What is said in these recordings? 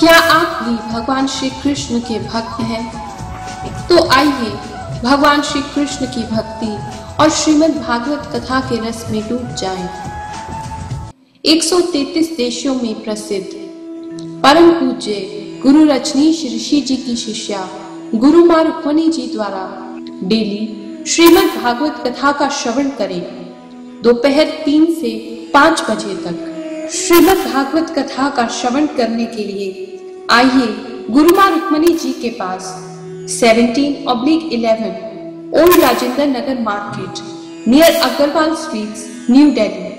क्या आप भी भगवान श्री कृष्ण के भक्त हैं? तो आइए भगवान श्री कृष्ण की भक्ति और श्रीमद् भागवत कथा के रस में डूब जाएं। 133 देशों में प्रसिद्ध परम पूज्य गुरु रजनीश ऋषि जी की शिष्या गुरु मारुफनी जी द्वारा डेली श्रीमद् भागवत कथा का श्रवण करें। दोपहर 3 से 5 बजे तक श्रीमद् भागवत कथा का श्रवण करने के लिए आइए गुरु मां रुक्मणी जी के पास 17/11 old Rajendra Nagar market near Agarwal streets New Delhi.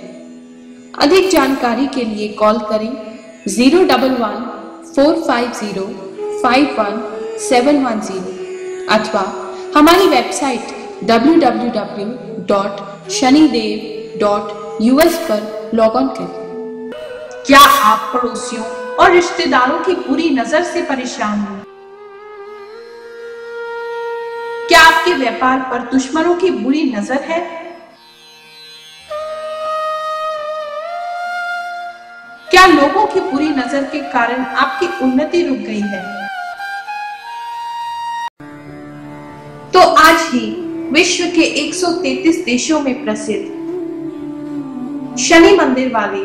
अधिक जानकारी के लिए कॉल करें 011-450-51710 अथवा हमारी वेबसाइट www.shanidev.us पर लॉग ऑन करें। क्या आप पड़ोसियों और रिश्तेदारों की बुरी नजर से परेशान हैं? क्या आपके व्यापार पर दुश्मनों की बुरी नजर है? क्या लोगों की बुरी नजर के कारण आपकी उन्नति रुक गई है? तो आज ही विश्व के 133 देशों में प्रसिद्ध शनि मंदिर वाले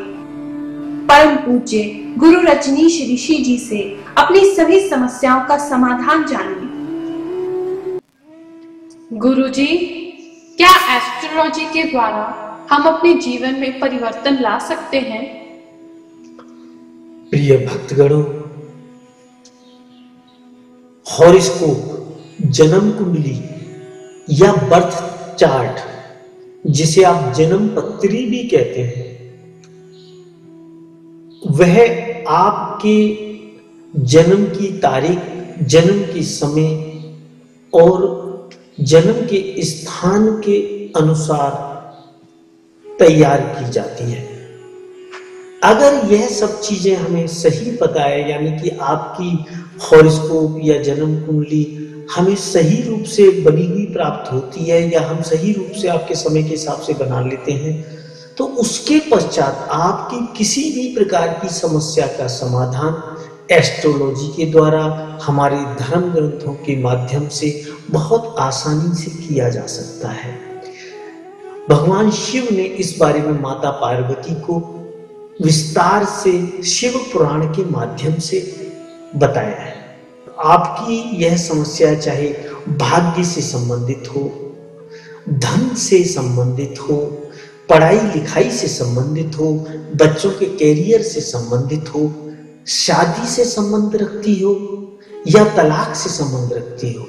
परम पूज्य गुरु रजनीश ऋषि जी से अपनी सभी समस्याओं का समाधान जानिए। गुरु जी, क्या एस्ट्रोलॉजी के द्वारा हम अपने जीवन में परिवर्तन ला सकते हैं? प्रिय भक्तगणों, हॉरोस्कोप, जन्म कुंडली या बर्थ चार्ट, जिसे आप जन्म पत्री भी कहते हैं, वह आपके जन्म की तारीख, जन्म की समय और जन्म के स्थान के अनुसार तैयार की जाती है। अगर यह सब चीजें हमें सही पता है, यानी कि आपकी हॉरोस्कोप या जन्म कुंडली हमें सही रूप से बनी हुई प्राप्त होती है या हम सही रूप से आपके समय के हिसाब से बना लेते हैं, तो उसके पश्चात आपकी किसी भी प्रकार की समस्या का समाधान एस्ट्रोलॉजी के द्वारा, हमारे धर्म ग्रंथों के माध्यम से बहुत आसानी से किया जा सकता है। भगवान शिव ने इस बारे में माता पार्वती को विस्तार से शिव पुराण के माध्यम से बताया है। आपकी यह समस्या चाहे भाग्य से संबंधित हो, धन से संबंधित हो, पढ़ाई लिखाई से संबंधित हो, बच्चों के कैरियर से संबंधित हो, शादी से संबंध रखती हो या तलाक से संबंध रखती हो,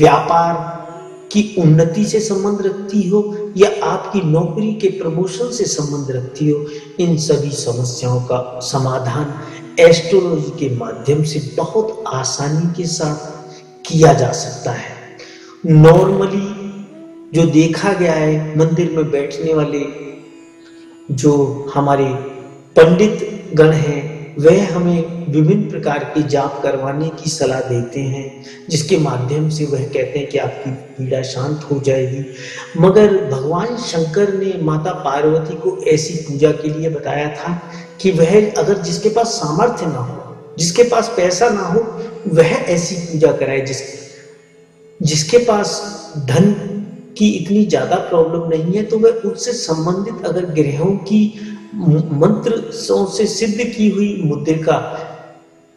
व्यापार की उन्नति से संबंध रखती हो या आपकी नौकरी के प्रमोशन से संबंध रखती हो, इन सभी समस्याओं का समाधान एस्ट्रोलॉजी के माध्यम से बहुत आसानी के साथ किया जा सकता है। नॉर्मली जो देखा गया है, मंदिर में बैठने वाले जो हमारे पंडित गण हैं, वह हमें विभिन्न प्रकार के जाप करवाने की सलाह देते हैं, जिसके माध्यम से वह कहते हैं कि आपकी पीड़ा शांत हो जाएगी। मगर भगवान शंकर ने माता पार्वती को ऐसी पूजा के लिए बताया था कि वह अगर जिसके पास सामर्थ्य ना हो, जिसके पास पैसा ना हो, वह ऐसी पूजा कराए। जिसके पास धन की इतनी ज्यादा प्रॉब्लम नहीं है, तो वह उससे संबंधित अगर ग्रहों की मंत्रों से सिद्ध की हुई मुद्रिका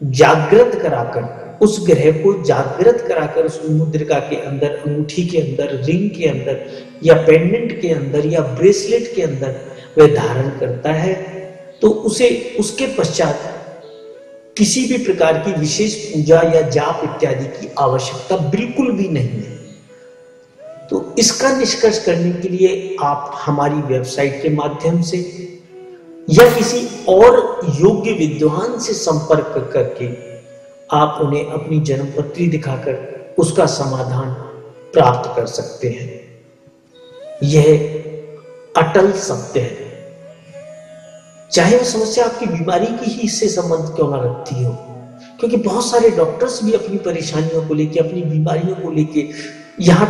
जागृत कराकर, उस ग्रह को जागृत कराकर उस मुद्रिका के अंदर, अंगूठी के अंदर, रिंग के अंदर या पेंडेंट के अंदर या ब्रेसलेट के अंदर वह धारण करता है, तो उसे उसके पश्चात किसी भी प्रकार की विशेष पूजा या जाप इत्यादि की आवश्यकता बिल्कुल भी नहीं है। तो इसका निष्कर्ष करने के लिए आप हमारी वेबसाइट के माध्यम से या किसी और योग्य विद्वान से संपर्क करके आप उन्हें अपनी जन्मपत्री दिखाकर उसका समाधान प्राप्त कर सकते हैं। यह अटल सत्य है, चाहे वह समस्या आपकी बीमारी की ही इससे संबंध क्यों ना रखती हो, क्योंकि बहुत सारे डॉक्टर्स भी अपनी परेशानियों को लेके, अपनी बीमारियों को लेके, यहाँ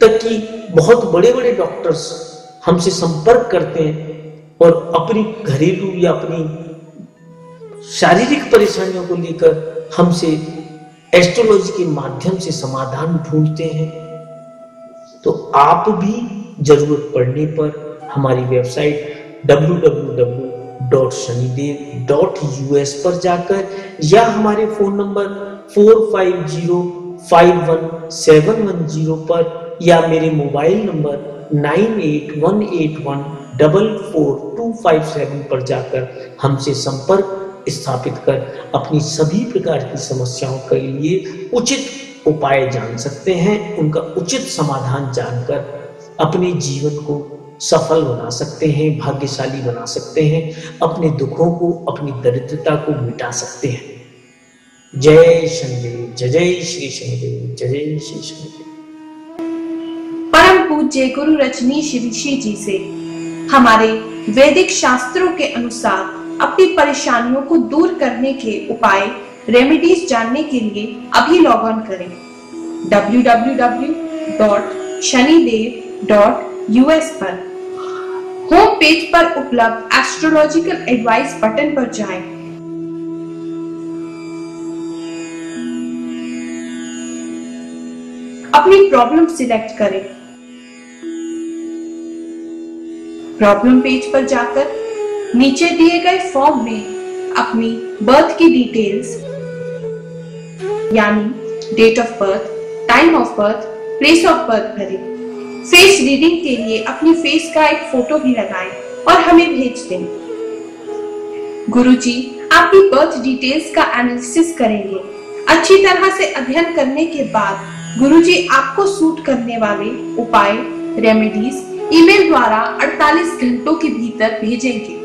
तक कि बहुत बड़े बड़े डॉक्टर्स हमसे संपर्क करते हैं और अपनी घरेलू या अपनी शारीरिक परेशानियों को लेकर हमसे एस्ट्रोलॉजी के माध्यम से समाधान ढूंढते हैं, तो आप भी जरूरत पड़ने पर हमारी वेबसाइट www.shanidev.us पर जाकर या हमारे फोन नंबर 45051710 पर या मेरे मोबाइल नंबर 9818144257 पर जाकर हमसे संपर्क स्थापित कर अपनी सभी प्रकार की समस्याओं के लिए उचित उपाय जान सकते हैं, उनका उचित समाधान जानकर अपने जीवन को सफल बना सकते हैं, भाग्यशाली बना सकते हैं, अपने दुखों को, अपनी दरिद्रता को मिटा सकते हैं। जय शनिदेव, जय जय श्री शनिदेव, जय जय श्री शनिदेव। परम पूज्य गुरु रजनीश ऋषि जी से हमारे वैदिक शास्त्रों के अनुसार अपनी परेशानियों को दूर करने के उपाय, रेमेडीज जानने के लिए अभी लॉग ऑन करें www.shanidev.us पर। होम पेज पर उपलब्ध एस्ट्रोलॉजिकल एडवाइस बटन पर जाएं। अपनी प्रॉब्लम सिलेक्ट करें। प्रॉब्लम पेज पर जाकर नीचे दिए गए फॉर्म में अपनी बर्थ की डिटेल्स यानी date of birth, time of birth, place of birth भरें। फेस रीडिंग के लिए अपनी फेस का एक फोटो भी लगाएं और हमें भेज दें। गुरुजी आपकी बर्थ डिटेल्स का एनालिसिस करेंगे। अच्छी तरह से अध्ययन करने के बाद गुरुजी आपको सूट करने वाले उपाय, रेमेडीज ईमेल द्वारा 48 घंटों के भीतर भेजेंगे।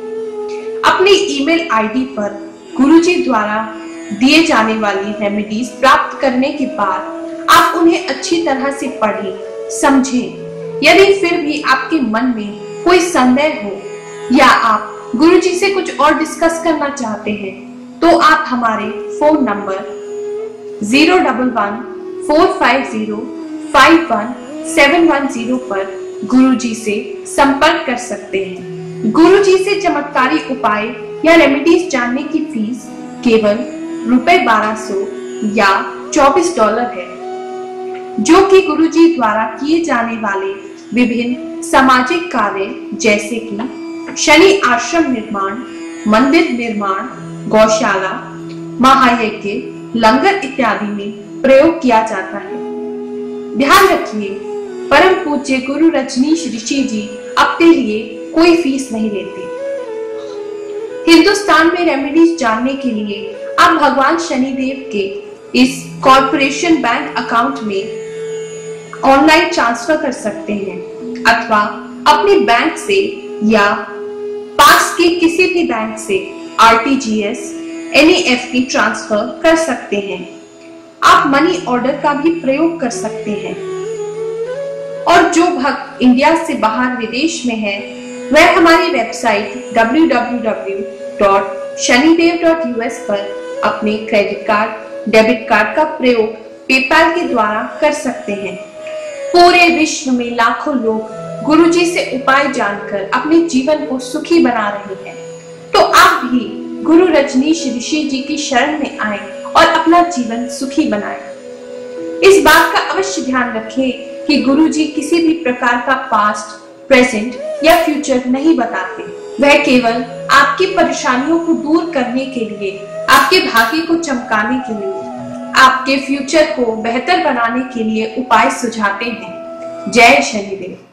अपने ईमेल आईडी पर गुरुजी द्वारा दिए जाने वाली रेमेडीज प्राप्त करने के बाद आप उन्हें अच्छी तरह से पढ़ें, समझें। यदि फिर भी आपके मन में कोई संदेह हो या आप गुरुजी से कुछ और डिस्कस करना चाहते हैं तो आप हमारे फोन नंबर 01145051710 पर गुरुजी से संपर्क कर सकते हैं। गुरुजी से चमत्कारी उपाय या रेमेडीज जानने की फीस केवल ₹1200 या $24 है, जो कि गुरुजी द्वारा किए जाने वाले विभिन्न सामाजिक कार्य जैसे कि शनि आश्रम निर्माण, मंदिर निर्माण, गौशाला, महायज्ञ, लंगर इत्यादि में प्रयोग किया जाता है। ध्यान रखिए, परम पूज्य गुरु रजनीश ऋषि जी अपने लिए कोई फीस नहीं लेते। हिंदुस्तान में रेमेडीज जानने के लिए आप भगवान शनिदेव के इस कॉर्पोरेशन बैंक अकाउंट में ऑनलाइन ट्रांसफर कर सकते हैं अथवा अपने बैंक से या पास के किसी भी बैंक से आरटीजीएस, एनईएफटी ट्रांसफर कर सकते हैं। आप मनी ऑर्डर का भी प्रयोग कर सकते हैं। और जो भक्त इंडिया से बाहर विदेश में है वह हमारी वेबसाइट www.shanidev.us पर अपने क्रेडिट कार्ड, डेबिट कार्ड का प्रयोग पेपाल के द्वारा कर सकते हैं। पूरे विश्व में लाखों लोग गुरुजी से उपाय जानकर अपने जीवन को सुखी बना रहे हैं, तो आप भी गुरु रजनीश ऋषि जी की शरण में आए और अपना जीवन सुखी बनाएं। इस बात का अवश्य ध्यान रखें कि गुरुजी किसी भी प्रकार का पास्ट, प्रेजेंट या फ्यूचर नहीं बताते। वह केवल आपकी परेशानियों को दूर करने के लिए, आपके भाग्य को चमकाने के लिए, आपके फ्यूचर को बेहतर बनाने के लिए उपाय सुझाते हैं। जय शनिदेव।